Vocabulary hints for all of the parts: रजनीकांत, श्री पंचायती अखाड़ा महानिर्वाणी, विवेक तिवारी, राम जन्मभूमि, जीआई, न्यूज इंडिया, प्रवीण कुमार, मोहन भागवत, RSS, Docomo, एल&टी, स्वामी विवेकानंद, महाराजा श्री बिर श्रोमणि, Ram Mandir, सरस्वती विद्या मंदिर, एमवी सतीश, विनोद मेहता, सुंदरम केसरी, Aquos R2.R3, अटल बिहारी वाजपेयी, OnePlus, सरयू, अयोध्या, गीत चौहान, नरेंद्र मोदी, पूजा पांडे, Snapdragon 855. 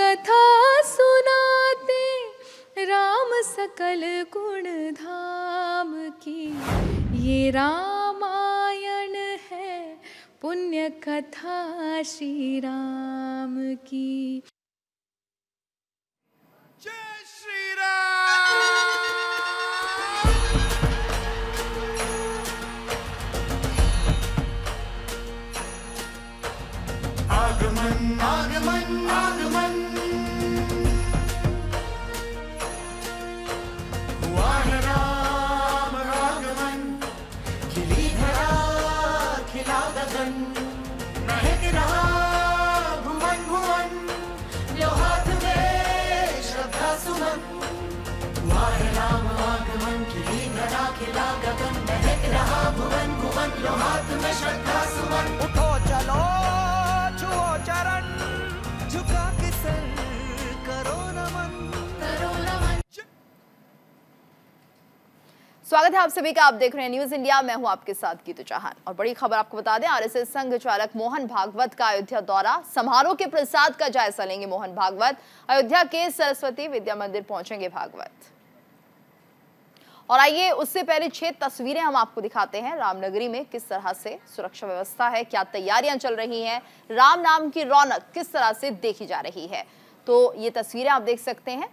कथा सुनाते राम सकल गुण धाम की। ये रामायण है पुण्य कथा श्री राम की। जय श्री राम। आगमन आगमन आगमन हुआ है राम आगमन। खिली धरा खिला गगन, महक रहा भुवन भुवन, लो हाथ में श्रद्धा सुमन। हुआ है राम आगमन, खिली धरा खिला गगन, महक रहा भुवन भुवन, लो हाथ में श्रद्धा सुमन। उठो चलो चरण झुका के सर करो नमन, करो नमन। स्वागत है आप सभी का, आप देख रहे हैं न्यूज इंडिया, मैं हूं आपके साथ गीत चौहान। और बड़ी खबर आपको बता दें, आरएसएस संघ चालक मोहन भागवत का अयोध्या दौरा, समारोह के प्रसाद का जायजा लेंगे मोहन भागवत। अयोध्या के सरस्वती विद्या मंदिर पहुंचेंगे भागवत। और आइए उससे पहले 6 तस्वीरें हम आपको दिखाते हैं। रामनगरी में किस तरह से सुरक्षा व्यवस्था है, क्या तैयारियां चल रही हैं, राम नाम की रौनक किस तरह से देखी जा रही है, तो ये तस्वीरें आप देख सकते हैं।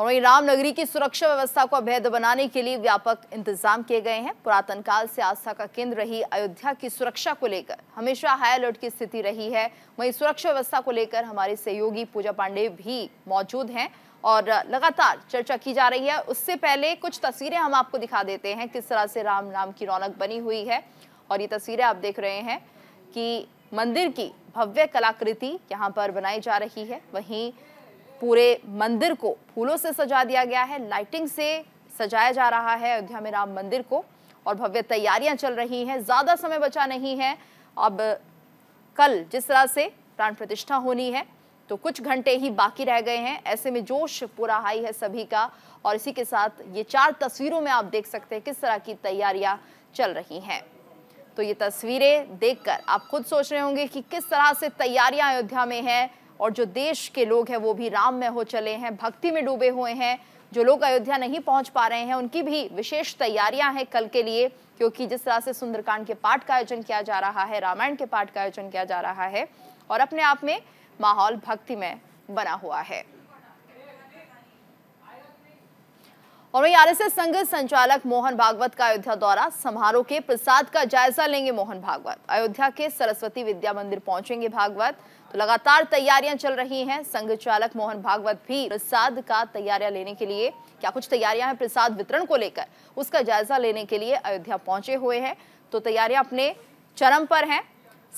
और वहीं रामनगरी की सुरक्षा व्यवस्था को अभेद बनाने के लिए व्यापक इंतजाम किए गए हैं। पुरातन काल से आस्था का केंद्र रही अयोध्या की सुरक्षा को लेकर हमेशा हाई अलर्ट की स्थिति रही है। वहीं सुरक्षा व्यवस्था को लेकर हमारे सहयोगी पूजा पांडे भी मौजूद हैं और लगातार चर्चा की जा रही है। उससे पहले कुछ तस्वीरें हम आपको दिखा देते हैं किस तरह से राम नाम की रौनक बनी हुई है। और ये तस्वीरें आप देख रहे हैं कि मंदिर की भव्य कलाकृति यहाँ पर बनाई जा रही है। वहीं पूरे मंदिर को फूलों से सजा दिया गया है, लाइटिंग से सजाया जा रहा है अयोध्या में राम मंदिर को, और भव्य तैयारियां चल रही हैं। ज़्यादा समय बचा नहीं है, अब कल जिस तरह से प्राण प्रतिष्ठा होनी है तो कुछ घंटे ही बाकी रह गए हैं, ऐसे में जोश पूरा हाई है सभी का। और इसी के साथ ये 4 तस्वीरों में आप देख सकते हैं किस तरह की तैयारियाँ चल रही हैं। तो ये तस्वीरें देखकर आप खुद सोच रहे होंगे कि किस तरह से तैयारियाँ अयोध्या में हैं, और जो देश के लोग हैं वो भी राम में हो चले हैं, भक्ति में डूबे हुए हैं। जो लोग अयोध्या नहीं पहुंच पा रहे हैं उनकी भी विशेष तैयारियां हैं कल के लिए, क्योंकि जिस तरह से सुंदरकांड के पाठ का आयोजन किया जा रहा है, रामायण के पाठ का आयोजन किया जा रहा है, और अपने आप में माहौल भक्ति में बना हुआ है। और वहीं आरएसएस संघ संचालक मोहन भागवत का अयोध्या दौरा, समारोह के प्रसाद का जायजा लेंगे मोहन भागवत। अयोध्या के सरस्वती विद्या मंदिर पहुंचेंगे भागवत। तो लगातार तैयारियां चल रही हैं। संघ चालक मोहन भागवत भी प्रसाद का तैयारियां लेने के लिए, क्या कुछ तैयारियां हैं प्रसाद वितरण को लेकर, उसका जायजा लेने के लिए अयोध्या पहुंचे हुए हैं। तो तैयारियां अपने चरम पर हैं।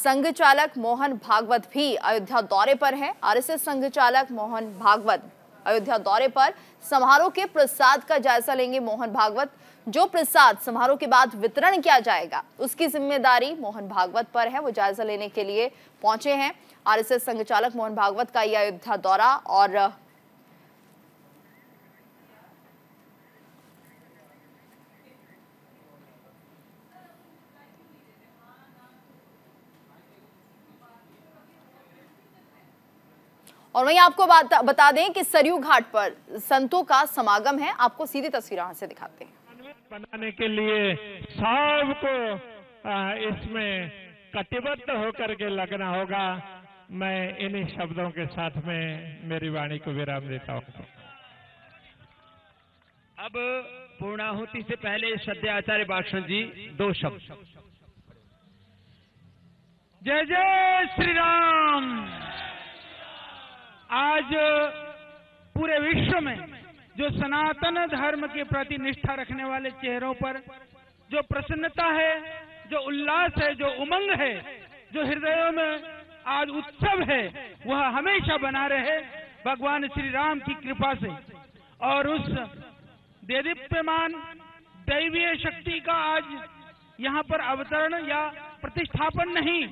संघ चालक मोहन भागवत भी अयोध्या दौरे पर हैं। आरएसएस संघ चालक मोहन भागवत अयोध्या दौरे पर, समारोह के प्रसाद का जायजा लेंगे मोहन भागवत। जो प्रसाद समारोह के बाद वितरण किया जाएगा उसकी जिम्मेदारी मोहन भागवत पर है, वो जायजा लेने के लिए पहुंचे हैं। आरएसएस संघ चालक मोहन भागवत का यह अयोध्या दौरा, और वहीं आपको बात बता दें कि सरयू घाट पर संतों का समागम है। आपको सीधी तस्वीर यहां से दिखाते हैं। बनाने के लिए सबको इसमें कटिबद्ध होकर के लगना होगा। मैं इन्हीं शब्दों के साथ में मेरी वाणी को विराम देता हूं। अब पूर्णाहुति से पहले श्रद्धेय आचार्य भाषण जी 2 शब्द। जय जय श्री राम। आज पूरे विश्व में जो सनातन धर्म के प्रति निष्ठा रखने वाले चेहरों पर जो प्रसन्नता है, जो उल्लास है, जो उमंग है, जो हृदयों में आज उत्सव है, वह हमेशा बना रहे भगवान श्री राम की कृपा से। और उस देदीप्यमान दैवीय शक्ति का आज यहाँ पर अवतरण या प्रतिष्ठापन नहीं,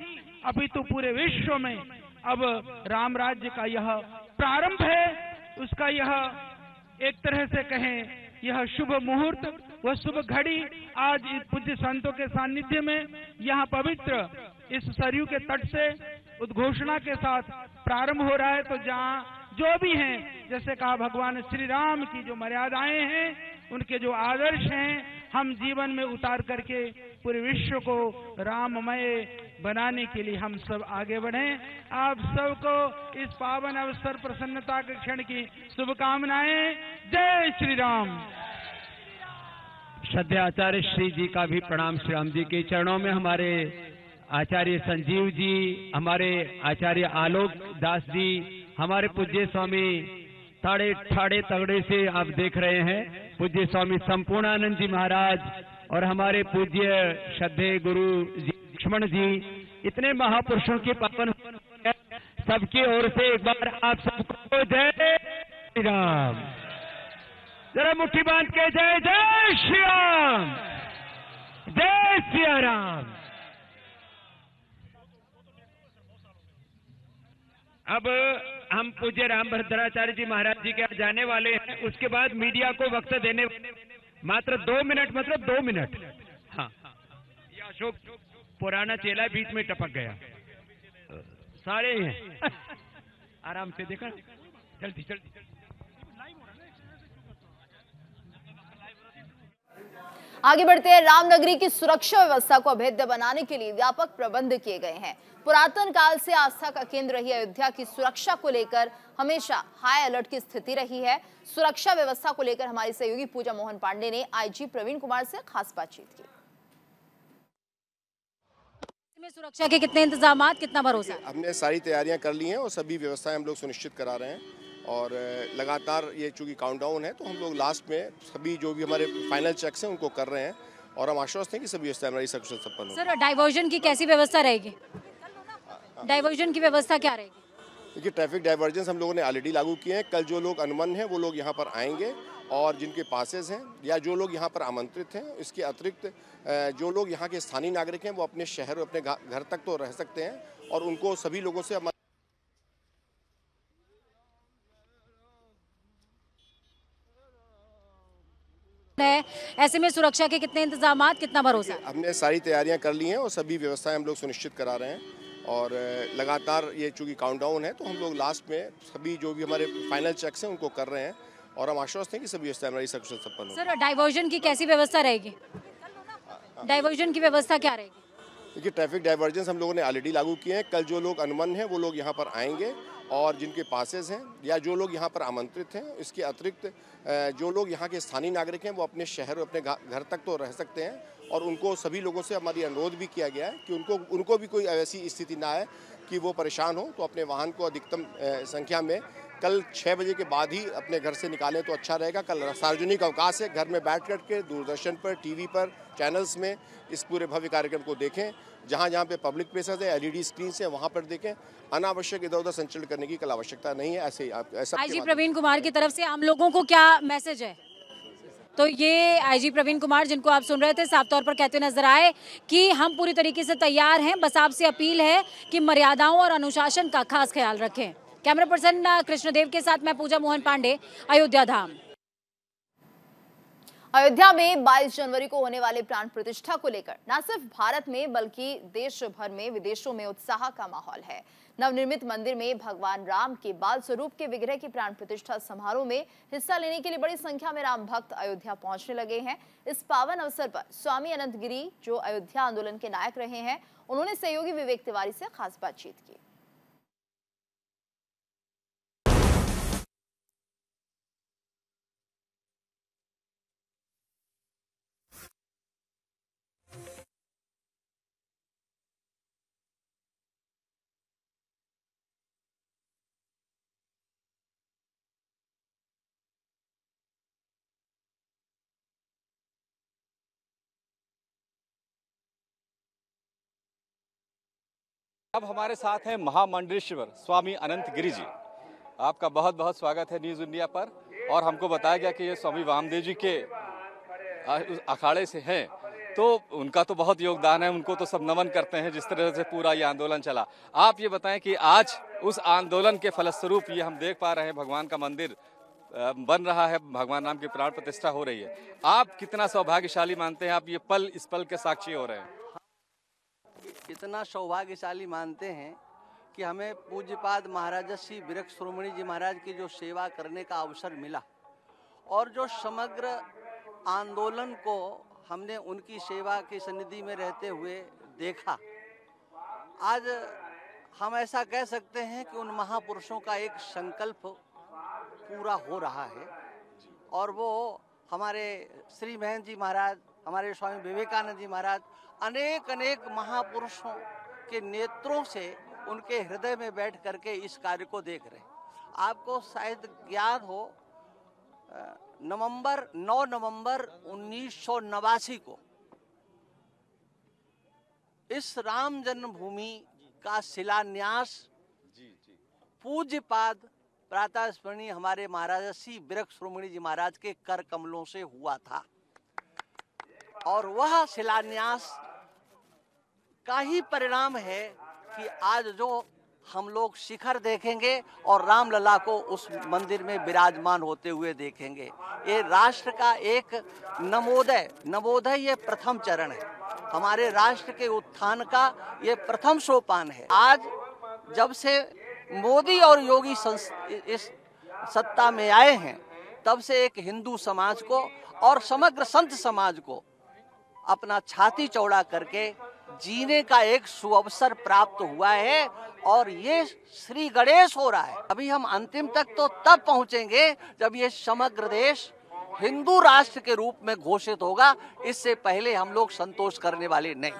अपितु पूरे विश्व में अब राम राज्य का यह प्रारंभ है। उसका यह एक तरह से कहें यह शुभ मुहूर्त व शुभ घड़ी आज पूज्य संतों के सानिध्य में यहाँ पवित्र इस सरयू के तट से उद्घोषणा के साथ प्रारंभ हो रहा है। तो जहाँ जो भी हैं, जैसे कहा भगवान श्री राम की जो मर्यादाएं हैं, उनके जो आदर्श हैं, हम जीवन में उतार करके पूरे विश्व को राममय बनाने के लिए हम सब आगे बढ़ें। आप सबको इस पावन अवसर प्रसन्नता के क्षण की शुभकामनाएं। जय श्री राम। श्रद्धेय आचार्य श्री जी का भी प्रणाम। श्री राम जी के चरणों में हमारे आचार्य संजीव जी, हमारे आचार्य आलोक दास जी, हमारे पूज्य स्वामी ठाड़े ठाड़े तगड़े से आप देख रहे हैं पूज्य स्वामी संपूर्णानंद जी महाराज और हमारे पूज्य श्रद्धेय गुरु जी लक्ष्मण जी, इतने महापुरुषों के पावन सबकी ओर से एक बार आप सबको जय श्री राम। जरा मुट्ठी बांध के जय जय श्री राम, जय श्री राम। अब हम पूज्य राम भद्राचार्य जी महाराज जी के जाने वाले हैं, उसके बाद मीडिया को वक्त देने मात्र 2 मिनट, मतलब 2 मिनट। हाँ, ये अशोक पुराना चेला बीच में टपक गया। सारे हैं, आराम से देखा, जल्दी जल्दी। आगे बढ़ते हैं। रामनगरी की सुरक्षा व्यवस्था को अभेद्य बनाने के लिए व्यापक प्रबंध किए गए हैं। पुरातन काल से आस्था का केंद्र रही अयोध्या की सुरक्षा को लेकर हमेशा हाई अलर्ट की स्थिति रही है। सुरक्षा व्यवस्था को लेकर हमारी सहयोगी पूजा मोहन पांडे ने आईजी प्रवीण कुमार से खास बातचीत की। में सुरक्षा के कितने इंतजाम, कितना भरोसा? हमने सारी तैयारियां कर ली हैं और सभी व्यवस्थाएं हम लोग सुनिश्चित करा रहे हैं और लगातार ये चूंकि काउंटडाउन है तो हम लोग लास्ट में सभी जो भी हमारे फाइनल चेक्स हैं उनको कर रहे हैं और हम आश्वस्त हैं कि सभी व्यवस्था हमारी सक्सेस संपन्न हो। सर, डाइवर्जन की कैसी व्यवस्था रहेगी? डाइवर्जन की व्यवस्था क्या रहेगी? देखिए, ट्रैफिक डाइवर्जन हम लोगों ने ऑलरेडी लागू किए हैं। कल जो लोग अनमन हैं वो लोग यहाँ पर आएंगे और जिनके पासेज हैं या जो लोग यहाँ पर आमंत्रित हैं, इसके अतिरिक्त जो लोग यहाँ के स्थानीय नागरिक हैं वो अपने शहर और अपने घर तक तो रह सकते हैं और उनको सभी लोगों से है। ऐसे में सुरक्षा के कितने इंतजाम, कितना भरोसा? हमने सारी तैयारियां कर ली हैं और सभी व्यवस्थाएं हम लोग सुनिश्चित करा रहे हैं और लगातार ये चूंकि काउंटडाउन है तो हम लोग लास्ट में सभी जो भी हमारे फाइनल चेक्स हैं उनको कर रहे हैं और हम आश्वस्त हैं कि सभी व्यवस्थाएं हमारी सक्सेस संपन्न हो। सर, डाइवर्जन की कैसी व्यवस्था रहेगी? डाइवर्जन की व्यवस्था क्या रहेगी? देखिए, ट्रैफिक डाइवर्जन हम लोगों ने ऑलरेडी लागू किए हैं। कल जो लोग अनमन हैं वो लोग यहाँ पर आएंगे और जिनके पासेज हैं या जो लोग यहाँ पर आमंत्रित हैं, इसके अतिरिक्त जो लोग यहाँ के स्थानीय नागरिक हैं वो अपने शहर और अपने घर तक तो रह सकते हैं और उनको सभी लोगों से हमारी अनुरोध भी किया गया है कि उनको भी कोई ऐसी स्थिति ना आए कि वो परेशान हो, तो अपने वाहन को अधिकतम संख्या में कल 6 बजे के बाद ही अपने घर से निकालें तो अच्छा रहेगा। कल सार्वजनिक अवकाश है, घर में बैठ कर के दूरदर्शन पर, टीवी पर, चैनल्स में इस पूरे भव्य कार्यक्रम को देखें। जहाँ जहाँ पे पब्लिक प्लेसेस है, LED स्क्रीन है, वहाँ पर देखें। अनावश्यक इधर उधर संचलन करने की कल आवश्यकता नहीं है। ऐसे ही आईजी प्रवीण कुमार की तरफ से आम लोगों को क्या मैसेज है? तो ये आईजी प्रवीण कुमार जिनको आप सुन रहे थे साफ तौर पर कहते नजर आए कि हम पूरी तरीके से तैयार हैं, बस आपसे अपील है कि मर्यादाओं और अनुशासन का खास ख्याल रखें। कैमरा पर्सन कृष्णदेव के साथ मैं पूजा मोहन पांडे, अयोध्या धाम। अयोध्या में 22 जनवरी को होने वाले प्राण प्रतिष्ठा को लेकर न सिर्फ भारत में बल्कि देश भर में, विदेशों में उत्साह का माहौल है। नवनिर्मित मंदिर में भगवान राम के बाल स्वरूप के विग्रह की प्राण प्रतिष्ठा समारोह में हिस्सा लेने के लिए बड़ी संख्या में राम भक्त अयोध्या पहुंचने लगे हैं। इस पावन अवसर पर स्वामी अनंत गिरी, जो अयोध्या आंदोलन के नायक रहे हैं, उन्होंने सहयोगी विवेक तिवारी से खास बातचीत की। अब हमारे साथ हैं महामंडलेश्वर स्वामी अनंत गिरी जी। आपका बहुत बहुत स्वागत है न्यूज़ इंडिया पर। और हमको बताया गया कि ये स्वामी वामदेव जी के अखाड़े से हैं, तो उनका तो बहुत योगदान है, उनको तो सब नमन करते हैं जिस तरह से पूरा ये आंदोलन चला। आप ये बताएं कि आज उस आंदोलन के फलस्वरूप ये हम देख पा रहे हैं भगवान का मंदिर बन रहा है, भगवान राम की प्राण प्रतिष्ठा हो रही है। आप कितना सौभाग्यशाली मानते हैं, आप ये पल इस पल के साक्षी हो रहे हैं? इतना सौभाग्यशाली मानते हैं कि हमें पूज्यपाद महाराजा श्री बिर श्रोमणि जी महाराज की जो सेवा करने का अवसर मिला और जो समग्र आंदोलन को हमने उनकी सेवा की सन्निधि में रहते हुए देखा। आज हम ऐसा कह सकते हैं कि उन महापुरुषों का एक संकल्प पूरा हो रहा है और वो हमारे श्री महंत जी महाराज, हमारे स्वामी विवेकानंद जी महाराज, अनेक अनेक महापुरुषों के नेत्रों से उनके हृदय में बैठ करके इस कार्य को देख रहे हैं। आपको शायद ज्ञात हो, 9 नवंबर 1989 को इस राम जन्मभूमि का शिलान्यास पूज्यपाद प्रातःस्मरणीय हमारे महाराजा श्री बिर श्रोमणि जी महाराज के कर कमलों से हुआ था और वह शिलान्यास का ही परिणाम है कि आज जो हम लोग शिखर देखेंगे और रामलला को उस मंदिर में विराजमान होते हुए देखेंगे। ये राष्ट्र का एक नवोदय ये प्रथम चरण है, हमारे राष्ट्र के उत्थान का ये प्रथम सोपान है। आज जब से मोदी और योगी इस सत्ता में आए हैं तब से एक हिंदू समाज को और समग्र संत समाज को अपना छाती चौड़ा करके जीने का एक सुअवसर प्राप्त हुआ है और ये श्री गणेश हो रहा है। अभी हम अंतिम तक तो तब पहुंचेंगे जब ये समग्र देश हिंदू राष्ट्र के रूप में घोषित होगा, इससे पहले हम लोग संतोष करने वाले नहीं।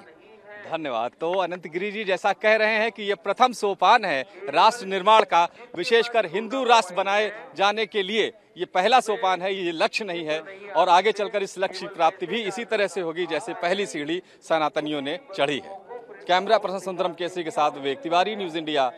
धन्यवाद। तो अनंत गिरी जी जैसा कह रहे हैं कि ये प्रथम सोपान है राष्ट्र निर्माण का, विशेषकर हिंदू राष्ट्र बनाए जाने के लिए ये पहला सोपान है, ये लक्ष्य नहीं है और आगे चलकर इस लक्ष्य की प्राप्ति भी इसी तरह से होगी जैसे पहली सीढ़ी सनातनियों ने चढ़ी है। कैमरा पर्सन सुंदरम केसरी के साथ विवेक तिवारी, न्यूज इंडिया।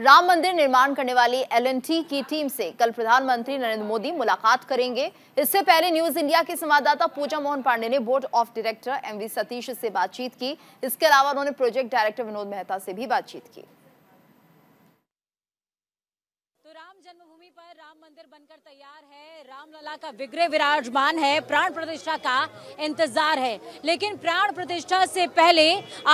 राम मंदिर निर्माण करने वाली एल&टी की टीम से कल प्रधानमंत्री नरेंद्र मोदी मुलाकात करेंगे। इससे पहले न्यूज इंडिया के संवाददाता पूजा मोहन पांडे ने board of director एमवी सतीश से बातचीत की। इसके अलावा उन्होंने प्रोजेक्ट डायरेक्टर विनोद मेहता से भी बातचीत की। जन्मभूमि पर राम मंदिर बनकर तैयार है, रामलला का विग्रह विराजमान है, प्राण प्रतिष्ठा का इंतजार है। लेकिन प्राण प्रतिष्ठा से पहले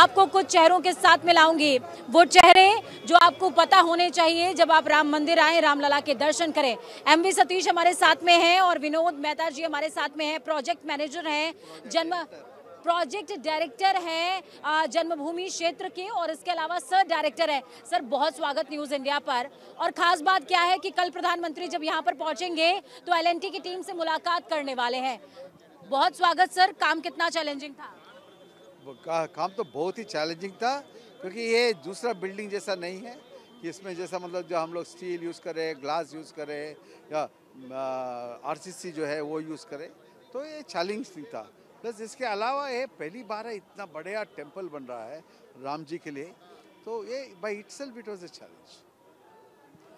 आपको कुछ चेहरों के साथ मिलाऊंगी, वो चेहरे जो आपको पता होने चाहिए जब आप राम मंदिर आए, रामलला के दर्शन करें। एमवी सतीश हमारे साथ में हैं और विनोद मेहता जी हमारे साथ में हैं, प्रोजेक्ट मैनेजर हैं, प्रोजेक्ट डायरेक्टर हैं जन्मभूमि क्षेत्र के और इसके अलावा सर डायरेक्टर हैं। सर, बहुत स्वागत न्यूज़ इंडिया पर। और ख़ास बात क्या है कि कल प्रधानमंत्री जब यहाँ पर पहुँचेंगे तो एल&टी की टीम से मुलाकात करने वाले हैं। बहुत स्वागत सर। काम कितना चैलेंजिंग था? काम तो बहुत ही चैलेंजिंग था क्योंकि ये दूसरा बिल्डिंग जैसा नहीं है कि इसमें जैसा मतलब जो हम लोग स्टील यूज़ करें, ग्लास यूज़ करें या RCC जो है वो यूज़ करें, तो ये चैलेंजिंग था। प्लस इसके अलावा ये पहली बार है इतना बड़ा टेम्पल बन रहा है राम जी के लिए, तो ये by itself it was a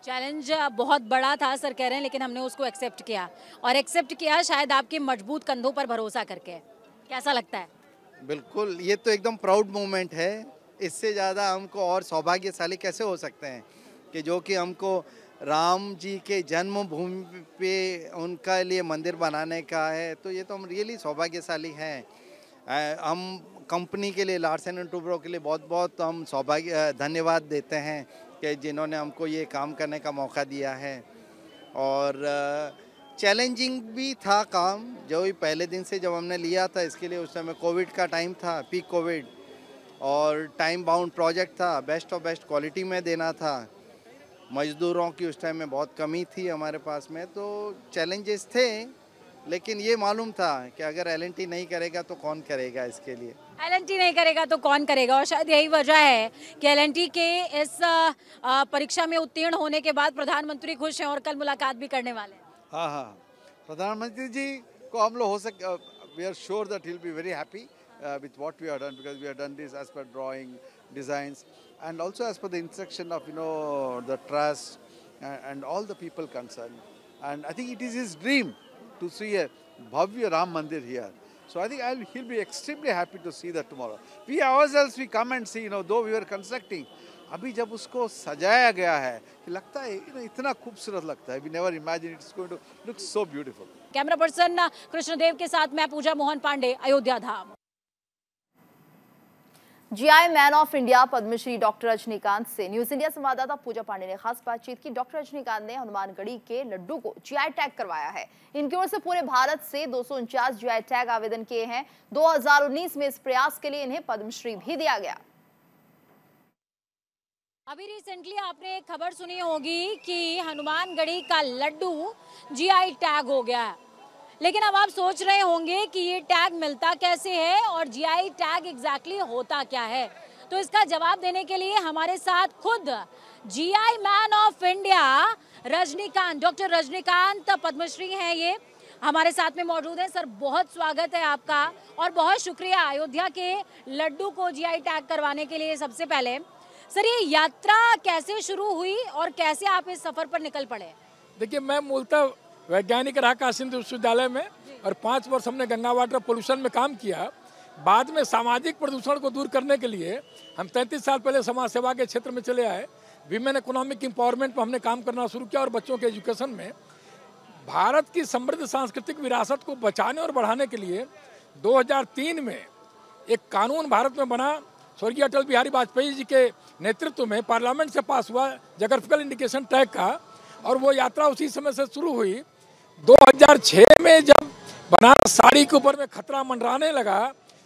challenge बहुत बड़ा था सर कह रहे हैं, लेकिन हमने उसको एक्सेप्ट किया और शायद आपके मजबूत कंधों पर भरोसा करके। कैसा लगता है? बिल्कुल, ये तो एकदम प्राउड मोमेंट है। इससे ज़्यादा हमको और सौभाग्यशाली कैसे हो सकते हैं कि जो कि हमको राम जी के जन्मभूमि पे उनका लिए मंदिर बनाने का है, तो ये तो हम रियली सौभाग्यशाली हैं। हम कंपनी के लिए, लार्सन एंड टुब्रो के लिए बहुत बहुत हम धन्यवाद देते हैं कि जिन्होंने हमको ये काम करने का मौका दिया है। और चैलेंजिंग भी था काम, जो भी पहले दिन से जब हमने लिया था, इसके लिए उस समय कोविड का टाइम था, पीक कोविड, और टाइम बाउंड प्रोजेक्ट था, बेस्ट ऑफ बेस्ट क्वालिटी में देना था। मजदूरों की उस टाइम में बहुत कमी थी हमारे पास में, तो चैलेंजेस थे, लेकिन ये मालूम था कि अगर एल&टी नहीं करेगा तो कौन करेगा, इसके लिए एल&टी नहीं करेगा तो कौन करेगा। और शायद यही वजह है कि एल&टी के इस परीक्षा में उत्तीर्ण होने के बाद प्रधानमंत्री खुश हैं और कल मुलाकात भी करने वाले हैं। हाँ हाँ, प्रधानमंत्री जी को हम लोग we are sure that he will be very happy with what we have done, because we have done this as per drawing designs and also as per the instruction of the trust and all the people concerned, and I think it is his dream to see a bhavya Ram Mandir here, so I think he'll be extremely happy to see that tomorrow. We ourselves come and see, though we were constructing, अभी जब उसको सजाया गया है लगता है इतना खूबसूरत लगता है, we never imagine it's going to look so beautiful. Camera person Krishnadev के साथ मैं Puja Mohan Pandey, अयोध्या Dham. जीआई man of India Padmashri doctor रजनीकांत से न्यूज इंडिया संवाददाता पूजा पांडे ने खास बातचीत की। डॉक्टर रजनीकांत ने हनुमानगढ़ी के लड्डू को जीआई टैग करवाया है। इनकी ओर से पूरे भारत से 249 जीआई टैग आवेदन किए हैं। 2019 में इस प्रयास के लिए इन्हें पद्मश्री भी दिया गया। अभी रिसेंटली आपने एक खबर सुनी होगी कि हनुमानगढ़ी का लड्डू जीआई टैग हो गया है, लेकिन अब आप सोच रहे होंगे कि ये टैग मिलता कैसे है और जीआई टैग एग्जैक्टली होता क्या है। तो इसका जवाब देने के लिए हमारे साथ खुद जीआई man of India रजनीकांत, doctor रजनीकांत Padmashri हैं, ये हमारे साथ में मौजूद हैं। सर, बहुत स्वागत है आपका और बहुत शुक्रिया अयोध्या के लड्डू को जीआई टैग करवाने के लिए। सबसे पहले सर, ये यात्रा कैसे शुरू हुई और कैसे आप इस सफर पर निकल पड़े? देखिए, मैं मूलतः वैज्ञानिक रहा काशी विश्वविद्यालय में और 5 वर्ष हमने गंगा वाटर पोल्यूशन में काम किया। बाद में सामाजिक प्रदूषण को दूर करने के लिए हम 33 साल पहले समाज सेवा के क्षेत्र में चले आए। विमेन इकोनॉमिक एम्पावरमेंट पर हमने काम करना शुरू किया और बच्चों के एजुकेशन में भारत की समृद्ध सांस्कृतिक विरासत को बचाने और बढ़ाने के लिए 2003 में एक कानून भारत में बना, स्वर्गीय अटल बिहारी वाजपेयी जी के नेतृत्व में पार्लियामेंट से पास हुआ जोग्राफिकल इंडिकेशन टैग का, और वो यात्रा उसी समय से शुरू हुई। 2006 में जब बनारस साड़ी के ऊपर में खतरा मंडराने लगा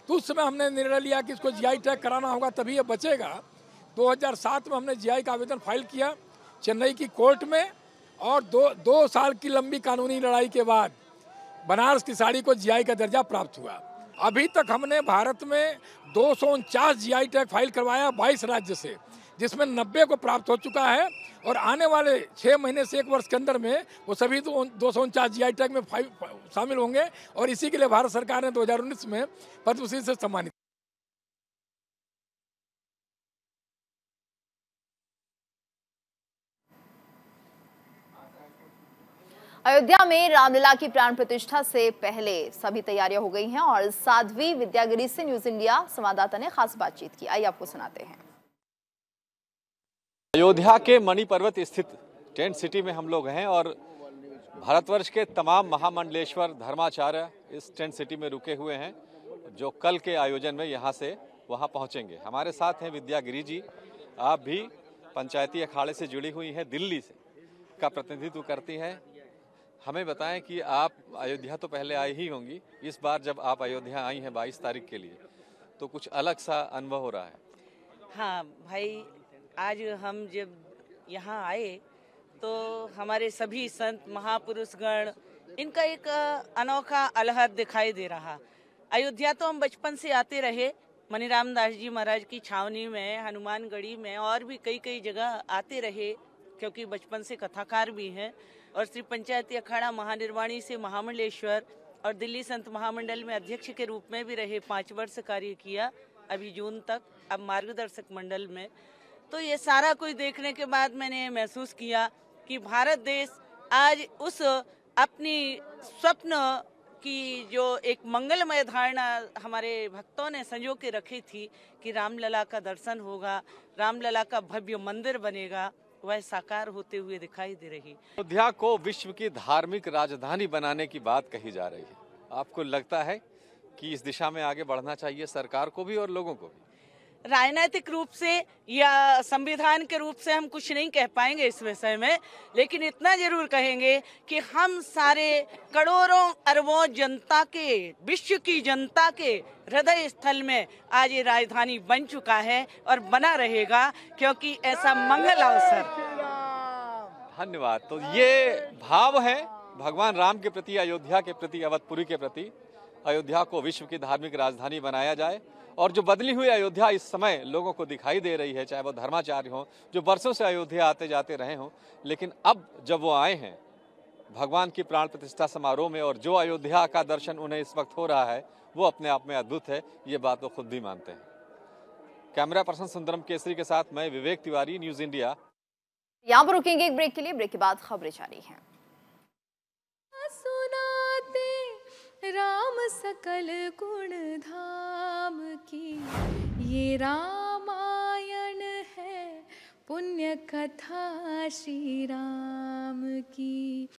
तो उस समय हमने निर्णय लिया कि इसको जीआई टैग कराना होगा तभी ये बचेगा। 2007 में हमने जीआई का आवेदन फाइल किया चेन्नई की कोर्ट में और दो साल की लंबी कानूनी लड़ाई के बाद बनारस की साड़ी को जीआई का दर्जा प्राप्त हुआ। अभी तक हमने भारत में 249 जीआई टैग फाइल करवाया 22 राज्य से, जिसमें 90 को प्राप्त हो चुका है और आने वाले 6 महीने से 1 वर्ष के अंदर में वो सभी 249 जीआई टैग में शामिल होंगे और इसी के लिए भारत सरकार ने 2019 में पद्मश्री से सम्मानित। अयोध्या में रामलीला की प्राण प्रतिष्ठा से पहले सभी तैयारियां हो गई हैं और साध्वी विद्यागिरी से न्यूज इंडिया संवाददाता ने खास बातचीत की। आइए आपको सुनाते हैं। अयोध्या के मणि पर्वत स्थित टेंट सिटी में हम लोग हैं और भारतवर्ष के तमाम महामंडलेश्वर धर्माचार्य इस टेंट सिटी में रुके हुए हैं जो कल के आयोजन में यहाँ से वहाँ पहुँचेंगे। हमारे साथ हैं विद्यागिरी जी, आप भी पंचायती अखाड़े से जुड़ी हुई हैं, दिल्ली से का प्रतिनिधित्व करती हैं। हमें बताएं कि आप अयोध्या तो पहले आई ही होंगी, इस बार जब आप अयोध्या आई हैं 22 तारीख के लिए तो कुछ अलग सा अनुभव हो रहा है। हाँ भाई, आज हम जब यहाँ आए तो हमारे सभी संत महापुरुषगण इनका एक अनोखा अलहद दिखाई दे रहा। अयोध्या तो हम बचपन से आते रहे, मणिराम दास जी महाराज की छावनी में, हनुमानगढ़ी में और भी कई कई जगह आते रहे क्योंकि बचपन से कथाकार भी हैं, और श्री पंचायती अखाड़ा महानिर्वाणी से महामंडलेश्वर और दिल्ली संत महामंडल में अध्यक्ष के रूप में भी रहे। 5 वर्ष कार्य किया, अभी जून तक अब मार्गदर्शक मंडल में। तो ये सारा कुछ देखने के बाद मैंने महसूस किया कि भारत देश आज उस अपनी स्वप्न की जो एक मंगलमय धारणा हमारे भक्तों ने संजो के रखी थी कि रामलला का दर्शन होगा, रामलला का भव्य मंदिर बनेगा, वह साकार होते हुए दिखाई दे रही। अयोध्या को विश्व की धार्मिक राजधानी बनाने की बात कही जा रही है, आपको लगता है कि इस दिशा में आगे बढ़ना चाहिए सरकार को भी और लोगों को भी? राजनीतिक रूप से या संविधान के रूप से हम कुछ नहीं कह पाएंगे इस विषय में, लेकिन इतना जरूर कहेंगे कि हम सारे करोड़ों अरबों जनता के, विश्व की जनता के हृदय स्थल में आज ये राजधानी बन चुका है और बना रहेगा क्योंकि ऐसा मंगल अवसर। धन्यवाद। तो ये भाव है भगवान राम के प्रति, अयोध्या के प्रति, अवधपुरी के प्रति। अयोध्या को विश्व की धार्मिक राजधानी बनाया जाए और जो बदली हुई अयोध्या इस समय लोगों को दिखाई दे रही है, चाहे वो धर्माचार्य हों जो वर्षों से अयोध्या आते जाते रहे हों, लेकिन अब जब वो आए हैं भगवान की प्राण प्रतिष्ठा समारोह में और जो अयोध्या का दर्शन उन्हें इस वक्त हो रहा है वो अपने आप में अद्भुत है, ये बात वो खुद भी मानते हैं। कैमरा पर्सन सुंदरम केसरी के साथ मैं विवेक तिवारी, न्यूज इंडिया। यहाँ पर रुकेंगे एक ब्रेक के लिए, ब्रेक के बाद खबरें जारी हैं। राम सकल गुण धाम की ये रामायण है, कथा श्री राम की।